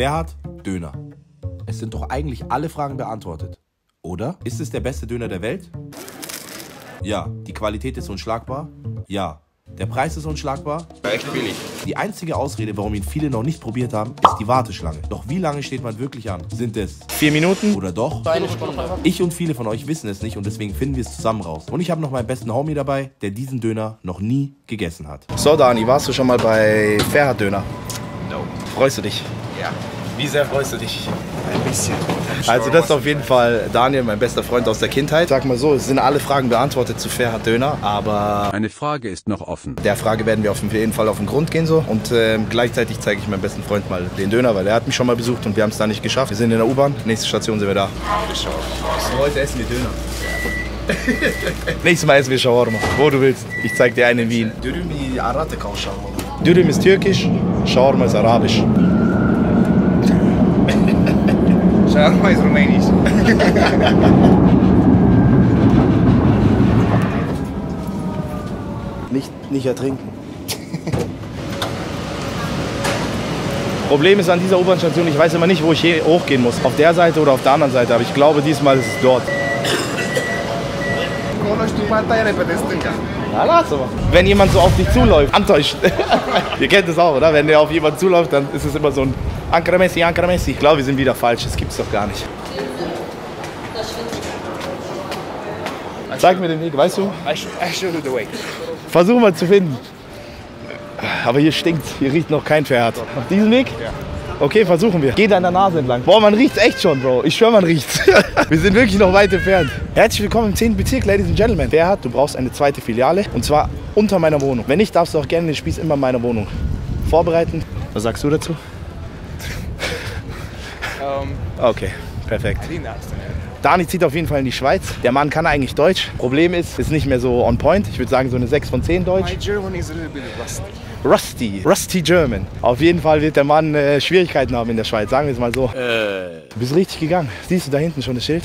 Ferhat Döner. Es sind doch eigentlich alle Fragen beantwortet, oder? Ist es der beste Döner der Welt? Ja. Die Qualität ist unschlagbar? Ja. Der Preis ist unschlagbar? Echt billig. Die einzige Ausrede, warum ihn viele noch nicht probiert haben, ist die Warteschlange. Doch wie lange steht man wirklich an? Sind es 4 Minuten? Oder doch? Eine Stunde. Ich und viele von euch wissen es nicht und deswegen finden wir es zusammen raus. Und ich habe noch meinen besten Homie dabei, der diesen Döner noch nie gegessen hat. So Dani, warst du schon mal bei Ferhat Döner? No. Freust du dich? Ja. Wie sehr freust du dich? Ein bisschen. Also das ist auf jeden Fall Daniel, mein bester Freund aus der Kindheit. Sag mal so, es sind alle Fragen beantwortet zu Ferhat Döner, aber eine Frage ist noch offen. Der Frage werden wir auf jeden Fall auf den Grund gehen so. Und gleichzeitig zeige ich meinem besten Freund mal den Döner, weil er hat mich schon mal besucht und wir haben es da nicht geschafft. Wir sind in der U-Bahn, nächste Station sind wir da. Heute essen wir Döner. Nächstes Mal essen wir Shawarma, wo du willst. Ich zeig dir einen in Wien. Dürüm ist türkisch, Shawarma ist arabisch. Shawarma ist rumänisch. Nicht ertrinken. Problem ist an dieser U-Bahn-Station, ich weiß immer nicht, wo ich hier hochgehen muss. Auf der Seite oder auf der anderen Seite, aber ich glaube, diesmal ist es dort. Wenn jemand so auf dich zuläuft, antäuscht. Ihr kennt das auch, oder? Wenn der auf jemanden zuläuft, dann ist es immer so ein Ankara Messi, Ankara Messi. Ich glaube, wir sind wieder falsch. Das gibt's doch gar nicht. Zeig mir den Weg, weißt du? Versuchen wir zu finden. Aber hier stinkt. Hier riecht noch kein Ferhat. Auf diesem Weg? Ja. Okay, versuchen wir. Geht an der Nase entlang. Boah, man riecht's echt schon, Bro. Ich schwör, man riecht's. Wir sind wirklich noch weit entfernt. Herzlich willkommen im 10. Bezirk, Ladies and Gentlemen. Ferhat, du brauchst eine zweite Filiale. Und zwar unter meiner Wohnung. Wenn nicht, darfst du auch gerne den Spieß immer in meiner Wohnung vorbereiten. Was sagst du dazu? Okay, perfekt. Dani zieht auf jeden Fall in die Schweiz. Der Mann kann eigentlich Deutsch. Problem ist, ist nicht mehr so on point. Ich würde sagen so eine 6 von 10 Deutsch. My German is a little bit rusty. Rusty German. Auf jeden Fall wird der Mann Schwierigkeiten haben in der Schweiz, sagen wir es mal so. Du bist richtig gegangen. Siehst du da hinten schon das Schild?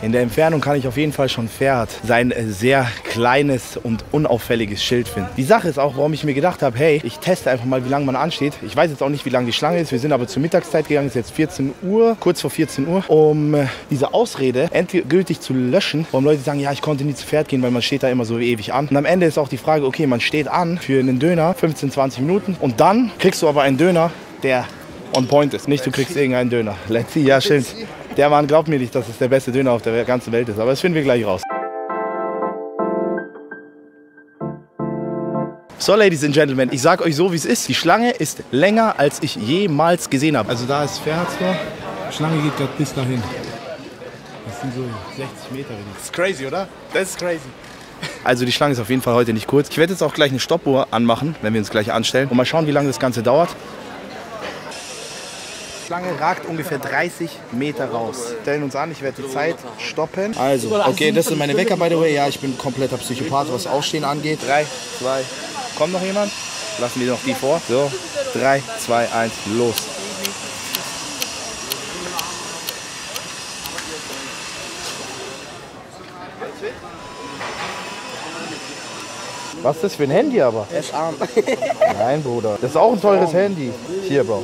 In der Entfernung kann ich auf jeden Fall schon Ferhat sein sehr kleines und unauffälliges Schild finden. Die Sache ist auch, warum ich mir gedacht habe, hey, ich teste einfach mal, wie lange man ansteht. Ich weiß jetzt auch nicht, wie lange die Schlange ist. Wir sind aber zur Mittagszeit gegangen, es ist jetzt 14 Uhr, kurz vor 14 Uhr, um diese Ausrede endgültig zu löschen, warum Leute sagen, ja, ich konnte nie zu Ferhat gehen, weil man steht da immer so ewig an. Und am Ende ist auch die Frage, okay, man steht an für einen Döner, 15, 20 Minuten und dann kriegst du aber einen Döner, der on point ist. Nicht, du kriegst irgendeinen Döner. Let's see, ja, stimmt. Der Mann glaubt mir nicht, dass es der beste Döner auf der ganzen Welt ist, aber das finden wir gleich raus. So, Ladies and Gentlemen, ich sag euch so, wie es ist. Die Schlange ist länger, als ich jemals gesehen habe. Also da ist Ferhat's da. Die Schlange geht gerade bis dahin. Das sind so 60 Meter. Das ist crazy, oder? Das ist crazy. Also die Schlange ist auf jeden Fall heute nicht kurz. Ich werde jetzt auch gleich eine Stoppuhr anmachen, wenn wir uns gleich anstellen. Und mal schauen, wie lange das Ganze dauert. Die Schlange ragt ungefähr 30 Meter raus. Stellen uns an, ich werde die Zeit stoppen. Also, okay, das sind meine Wecker, by the way. Ja, ich bin kompletter Psychopath, was Aufstehen angeht. 3, 2, kommt noch jemand? Lassen wir noch die vor. So, 3, 2, 1, los. Was ist das für ein Handy aber? Er ist arm. Nein, Bruder. Das ist auch ein teures Handy. Hier, Bro.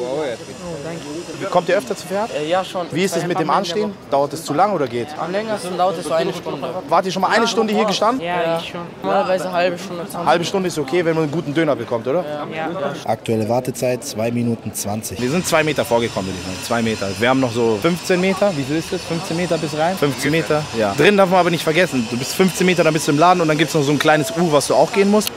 Kommt ihr öfter zu Ferhat? Ja, schon. Wie ist es mit dem Anstehen? Dauert es zu lang oder geht? Am längsten dauert es so eine Stunde. Wart ihr schon mal eine Stunde hier gestanden? Ja, ich schon. Normalerweise eine halbe Stunde. Halbe Stunde ist okay, wenn man einen guten Döner bekommt, oder? Ja. Aktuelle Wartezeit 2 Minuten 20. Wir sind 2 Meter vorgekommen, würde ich sagen. 2 Meter. Wir haben noch so 15 Meter. Wie viel ist das? 15 Meter bis rein? 15 Meter, ja. Drin darf man aber nicht vergessen. Du bist 15 Meter, dann bist du im Laden und dann gibt es noch so ein kleines U, was du auch gehen musst.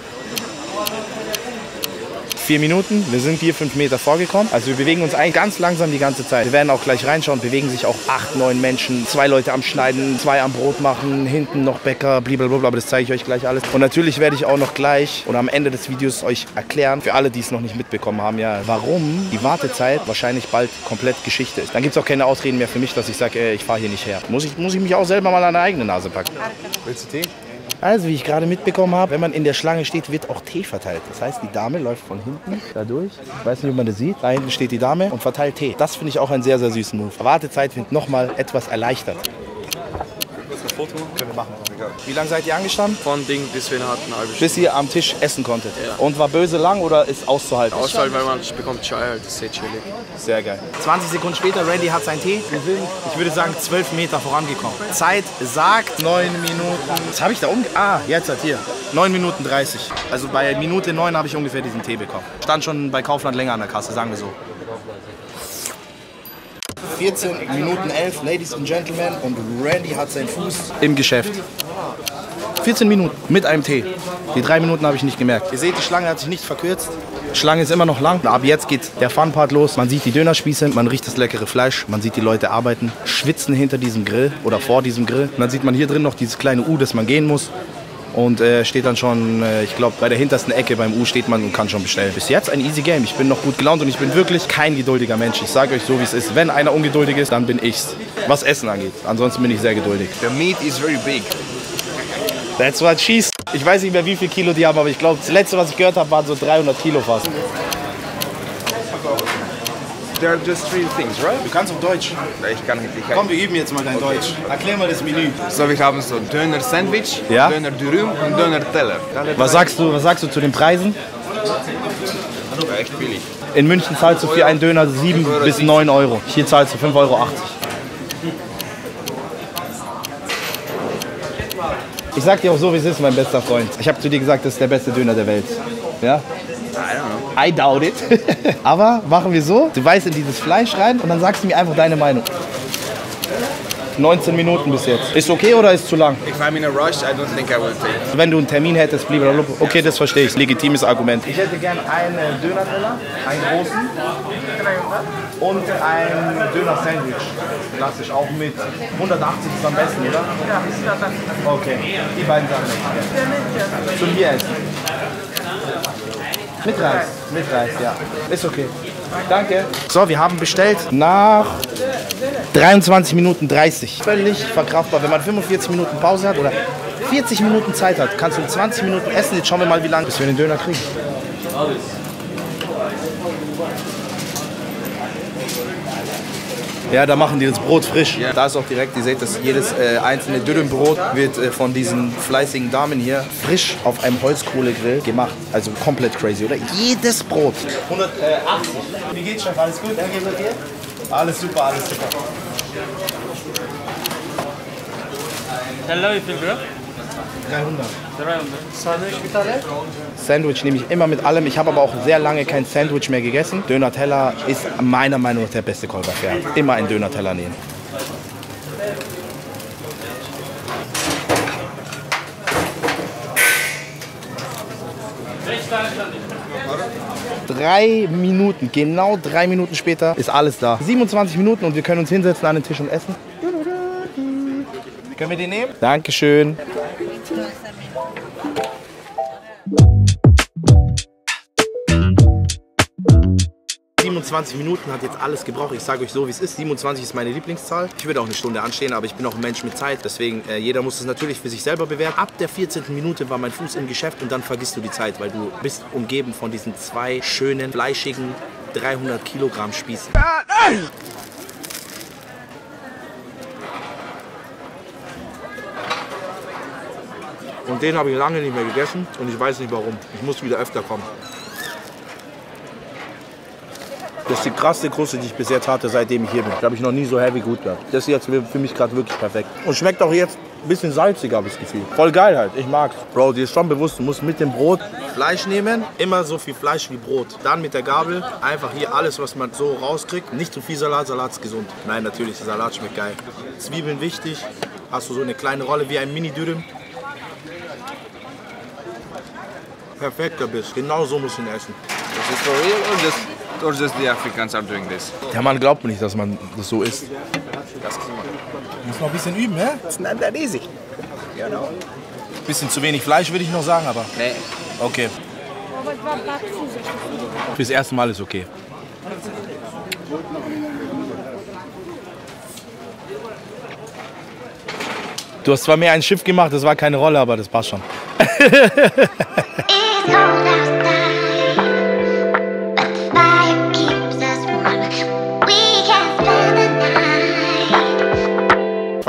4 Minuten, wir sind hier 5 Meter vorgekommen. Also wir bewegen uns eigentlich ganz langsam die ganze Zeit. Wir werden auch gleich reinschauen, bewegen sich auch 8, 9 Menschen. 2 Leute am Schneiden, 2 am Brot machen, hinten noch Bäcker, blablabla, aber das zeige ich euch gleich alles. Und natürlich werde ich auch noch gleich und am Ende des Videos euch erklären, für alle, die es noch nicht mitbekommen haben, ja, warum die Wartezeit wahrscheinlich bald komplett Geschichte ist. Dann gibt es auch keine Ausreden mehr für mich, dass ich sage, ich fahre hier nicht her. Muss ich mich auch selber mal an der eigenen Nase packen. Willst du Tee? Also, wie ich gerade mitbekommen habe, wenn man in der Schlange steht, wird auch Tee verteilt. Das heißt, die Dame läuft von hinten da durch. Ich weiß nicht, ob man das sieht. Da hinten steht die Dame und verteilt Tee. Das finde ich auch einen sehr, sehr süßen Move. Wartezeit wird nochmal etwas erleichtert. Foto? Können wir machen. Wie lange seid ihr angestanden? Von Ding bis wir eine halbe Stunde. Bis ihr am Tisch essen konntet? Ja. Und war böse lang oder ist auszuhalten? Ja, auszuhalten, weil man bekommt Chai halt. Das ist sehr chillig. Sehr geil. 20 Sekunden später, Randy hat seinen Tee. Wir sind, ich würde sagen, 12 Meter vorangekommen. Zeit sagt 9 Minuten. Was habe ich da jetzt halt hier. 9 Minuten 30. Also bei Minute 9 habe ich ungefähr diesen Tee bekommen. Stand schon bei Kaufland länger an der Kasse, sagen wir so. 14 Minuten 11, Ladies and Gentlemen, und Randy hat seinen Fuß im Geschäft. 14 Minuten mit einem Tee. Die 3 Minuten habe ich nicht gemerkt. Ihr seht, die Schlange hat sich nicht verkürzt. Die Schlange ist immer noch lang. Ab jetzt geht der Fun-Part los. Man sieht die Dönerspieße, man riecht das leckere Fleisch, man sieht die Leute arbeiten, schwitzen hinter diesem Grill oder vor diesem Grill. Und dann sieht man hier drin noch dieses kleine U, das man gehen muss. Und steht dann schon, ich glaube, bei der hintersten Ecke beim U steht man und kann schon bestellen. Bis jetzt ein easy Game. Ich bin noch gut gelaunt und ich bin wirklich kein geduldiger Mensch. Ich sage euch so, wie es ist. Wenn einer ungeduldig ist, dann bin ich's. Was Essen angeht. Ansonsten bin ich sehr geduldig. The meat is very big. That's what she said. Ich weiß nicht mehr, wie viel Kilo die haben, aber ich glaube, das letzte, was ich gehört habe, waren so 300 Kilo fast. There are just three things, right? Du kannst auf Deutsch. Ich kann. Komm, wir üben jetzt mal dein Deutsch. Erklär mal das Menü. So, wir haben so Döner-Sandwich, ja? Döner-Dürüm und Döner-Teller. Was sagst du zu den Preisen? Ja, echt billig. In München zahlst du für einen Döner 7 bis 9 Euro. Hier zahlst du 5,80 Euro. Ich sag dir auch so, wie es ist, mein bester Freund. Ich habe zu dir gesagt, das ist der beste Döner der Welt. Ja? I don't know. I doubt it. Aber machen wir so, du beißt in dieses Fleisch rein und dann sagst du mir einfach deine Meinung. 19 Minuten bis jetzt. Ist okay oder ist zu lang? If I'm in a rush, I don't think I will take. Wenn du einen Termin hättest, blieb er. Okay, das verstehe ich. Legitimes Argument. Ich hätte gern einen Döner-Teller, einen großen und ein Döner-Sandwich. Klassisch auch mit 180 ist am besten, oder? Ja, okay, die beiden Sachen. Zum Bier essen. Mit Reis, ja. Ist okay. Danke. So, wir haben bestellt nach 23 Minuten 30. Völlig verkraftbar. Wenn man 45 Minuten Pause hat oder 40 Minuten Zeit hat, kannst du in 20 Minuten essen. Jetzt schauen wir mal, wie lange, bis wir den Döner kriegen. Ja, da machen die das Brot frisch. Yeah. Da ist auch direkt, ihr seht, dass jedes einzelne Dürümbrot wird von diesen fleißigen Damen hier frisch auf einem Holzkohlegrill gemacht. Also komplett crazy, oder? Jedes Brot. 180. Wie geht's, Chef? Alles gut? Alles super, alles super. Hello, ich bin Bruder. 300. Sandwich mit allem? Sandwich nehme ich immer mit allem. Ich habe aber auch sehr lange kein Sandwich mehr gegessen. Döner-Teller ist meiner Meinung nach der beste Käufer. Immer einen Döner-Teller nehmen. Genau drei Minuten später ist alles da. 27 Minuten und wir können uns hinsetzen an den Tisch und essen. Können wir die nehmen? Dankeschön. Minuten hat jetzt alles gebraucht. Ich sage euch so, wie es ist. 27 ist meine Lieblingszahl. Ich würde auch eine Stunde anstehen, aber ich bin auch ein Mensch mit Zeit. Deswegen, jeder muss es natürlich für sich selber bewerten. Ab der 14. Minute war mein Fuß im Geschäft und dann vergisst du die Zeit, weil du bist umgeben von diesen zwei schönen, fleischigen 300 Kilogramm Spießen. Und den habe ich lange nicht mehr gegessen und ich weiß nicht warum. Ich muss wieder öfter kommen. Das ist die krasseste Kruste, die ich bis jetzt hatte, seitdem ich hier bin. Da habe ich noch nie so heavy gut gehabt. Das ist jetzt für mich gerade wirklich perfekt. Und schmeckt auch jetzt ein bisschen salzig, habe ich das Gefühl. Voll geil halt, ich mag's. Bro, dir ist schon bewusst, du musst mit dem Brot Fleisch nehmen. Immer so viel Fleisch wie Brot. Dann mit der Gabel einfach hier alles, was man so rauskriegt. Nicht zu viel Salat, Salat ist gesund. Nein, natürlich, der Salat schmeckt geil. Zwiebeln wichtig. Hast du so eine kleine Rolle wie ein Mini-Dürüm. Perfekter Biss. Genau so muss ich ihn essen. Das ist for real und das... Or just the Africans are doing this. Der Mann glaubt mir nicht, dass man das so isst. Das muss noch ein bisschen üben, ne? It's not that easy. Genau. Bisschen zu wenig Fleisch, würde ich noch sagen, aber... Nee. Okay. Fürs erste Mal ist okay. Du hast zwar mehr ein Schiff gemacht, das war keine Rolle, aber das passt schon.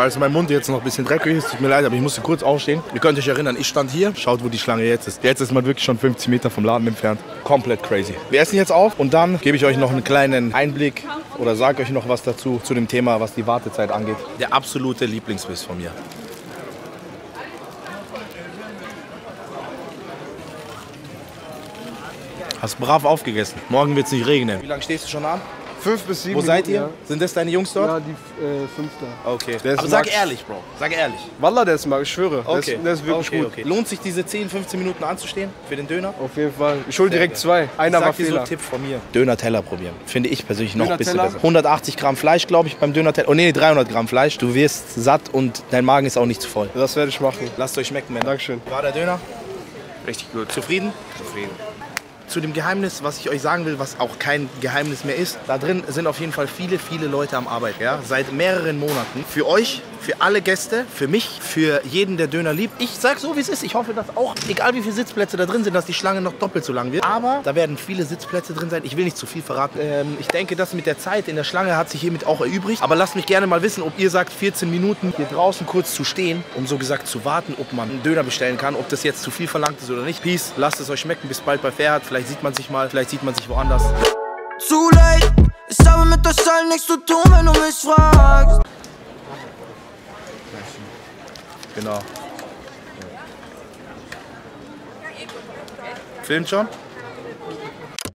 Falls mein Mund jetzt noch ein bisschen dreckig ist, tut mir leid, aber ich musste kurz aufstehen. Ihr könnt euch erinnern, ich stand hier, schaut, wo die Schlange jetzt ist. Jetzt ist man wirklich schon 50 Meter vom Laden entfernt. Komplett crazy. Wir essen jetzt auf und dann gebe ich euch noch einen kleinen Einblick oder sage euch noch was dazu, zu dem Thema, was die Wartezeit angeht. Der absolute Lieblingsbiss von mir. Hast brav aufgegessen. Morgen wird es nicht regnen. Wie lange stehst du schon an? 5 bis 7 Minuten. Wo seid ihr? Ja. Sind das deine Jungs dort? Ja, die 5 da. Okay. Aber sag ehrlich, Bro. Sag ehrlich. Wallah, der ist mag, ich schwöre. Okay. Der ist wirklich gut. Okay. Lohnt sich diese 10, 15 Minuten anzustehen für den Döner? Auf jeden Fall. Ich hol direkt 2. Einer war Fehler. So ein Tipp von mir. Döner-Teller probieren. Finde ich persönlich noch ein bisschen besser. 180 Gramm Fleisch, glaube ich, beim Döner-Teller. Oh, nee, 300 Gramm Fleisch. Du wirst satt und dein Magen ist auch nicht zu voll. Das werde ich machen. Lasst euch schmecken, Mann. Dankeschön. War der Döner? Richtig gut. Zufrieden? Zufrieden. Zu dem Geheimnis, was ich euch sagen will, was auch kein Geheimnis mehr ist, da drin sind auf jeden Fall viele, viele Leute am Arbeit, ja, seit mehreren Monaten. Für euch, für alle Gäste, für mich, für jeden, der Döner liebt. Ich sag so, wie es ist. Ich hoffe, dass auch, egal wie viele Sitzplätze da drin sind, dass die Schlange noch doppelt so lang wird. Aber da werden viele Sitzplätze drin sein. Ich will nicht zu viel verraten. Ich denke, das mit der Zeit in der Schlange hat sich hiermit auch erübrigt. Aber lasst mich gerne mal wissen, ob ihr sagt, 14 Minuten hier draußen kurz zu stehen, um so gesagt zu warten, ob man einen Döner bestellen kann, ob das jetzt zu viel verlangt ist oder nicht. Peace, lasst es euch schmecken. Bis bald bei Ferhat. Vielleicht sieht man sich mal, vielleicht sieht man sich woanders. Zu late, es habe mit der Zeit nichts zu tun, wenn du mich fragst. Genau. Ja. Filmt schon?